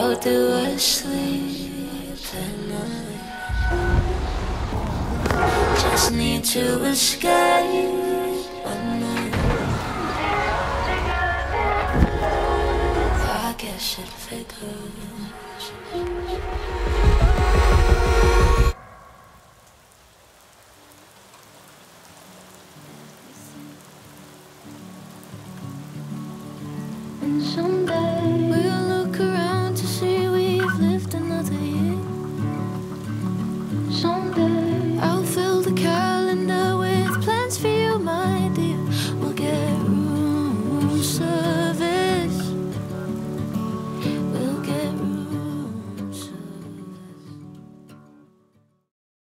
How do I sleep at night? Just need to escape at night. I guess it figures.